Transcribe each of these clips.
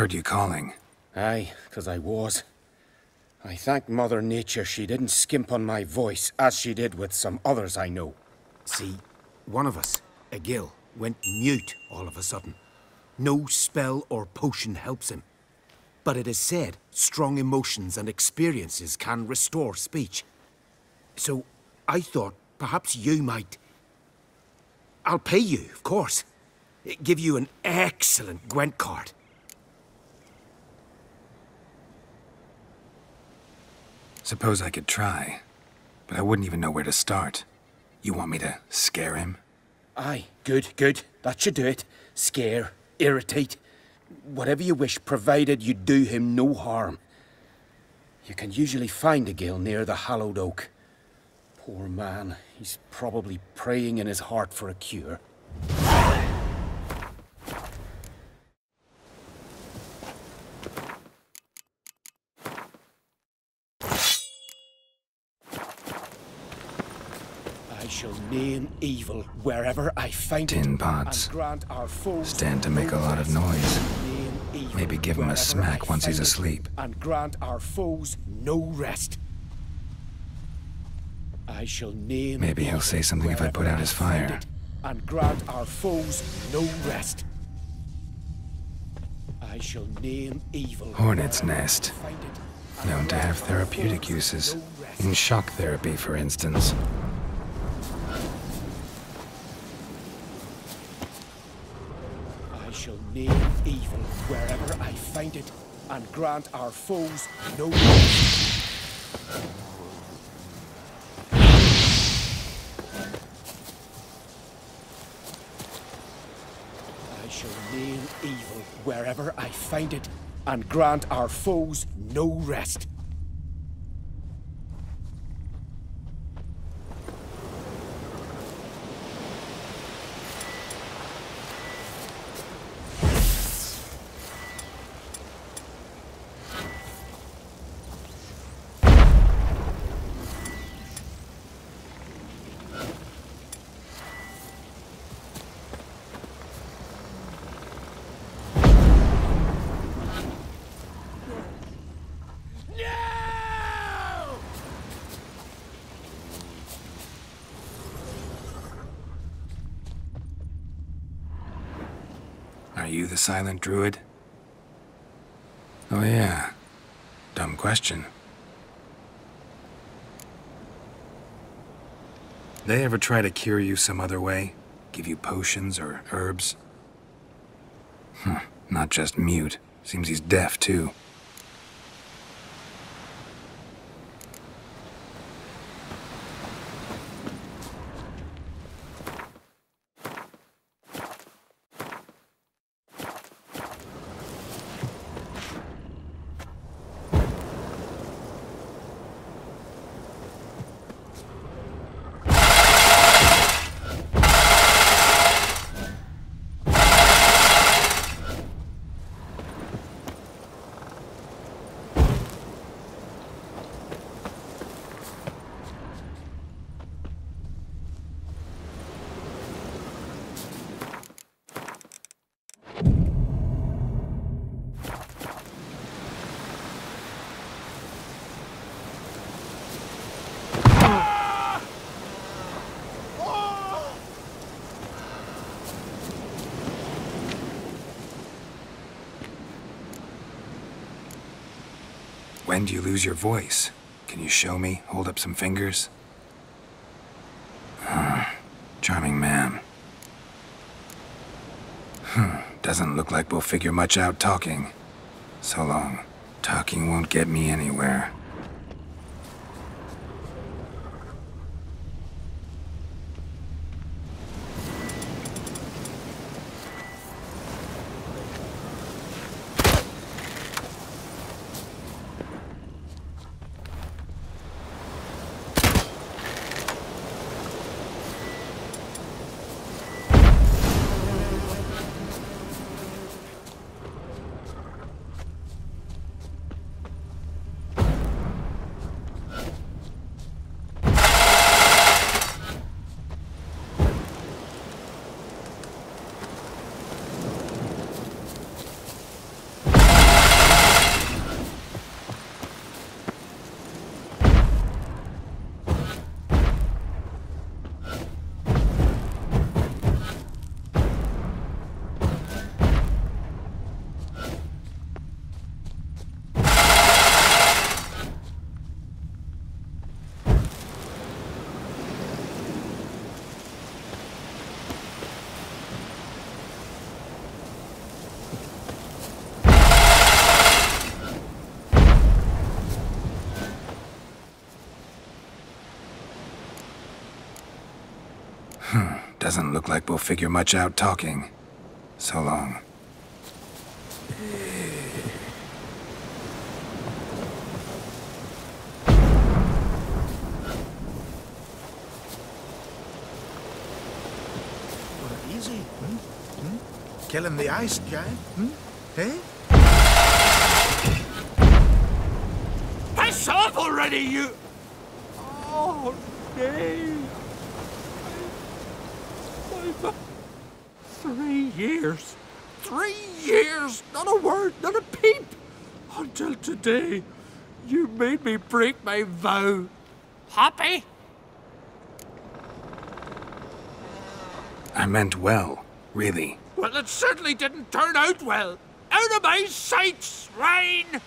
Heard you calling. Aye, 'cause I was. I thank Mother Nature she didn't skimp on my voice, as she did with some others I know. See, one of us, Agil, went mute all of a sudden. No spell or potion helps him. But it is said strong emotions and experiences can restore speech. So I thought perhaps you might... I'll pay you, of course. Give you an excellent Gwent card. Suppose I could try, but I wouldn't even know where to start. You want me to scare him? Aye, good. That should do it. Scare, irritate, whatever you wish, provided you do him no harm. You can usually find Agil near the Hallowed Oak. Poor man, he's probably praying in his heart for a cure. Name evil wherever I find tin pots. Stand to make a lot of noise. Maybe give him a smack once he's asleep. And grant our foes no rest. I shall name. Maybe he'll say something if I put out his fire. And grant our foes no rest. I shall name evil. Hornet's Nest. Known to have therapeutic uses. In shock therapy, for instance. I shall name evil wherever I find it, and grant our foes no rest. I shall name evil wherever I find it, and grant our foes no rest. Are you the silent druid? Oh yeah. Dumb question. They ever try to cure you some other way? Give you potions or herbs? Not just mute. Seems he's deaf too. When do you lose your voice? Can you show me? Hold up some fingers? Charming man. Doesn't look like we'll figure much out talking. So long. Talking won't get me anywhere. Doesn't look like we'll figure much out talking. So long. Easy. Hmm? Hmm? Kill him the ice giant? Hmm? Hey? Piss off already, you! Oh, Dave! 3 years. 3 years! Not a word, not a peep! Until today, you made me break my vow. Happy? I meant well, really. Well, it certainly didn't turn out well. Out of my sight, swine!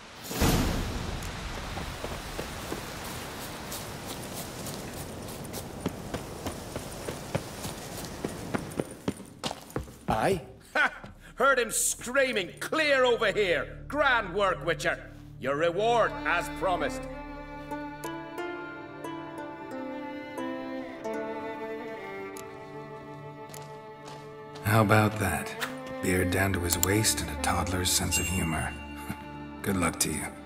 Aye? Ha! Heard him screaming clear over here. Grand work, Witcher. Your reward, as promised. How about that? Beard down to his waist and a toddler's sense of humor. Good luck to you.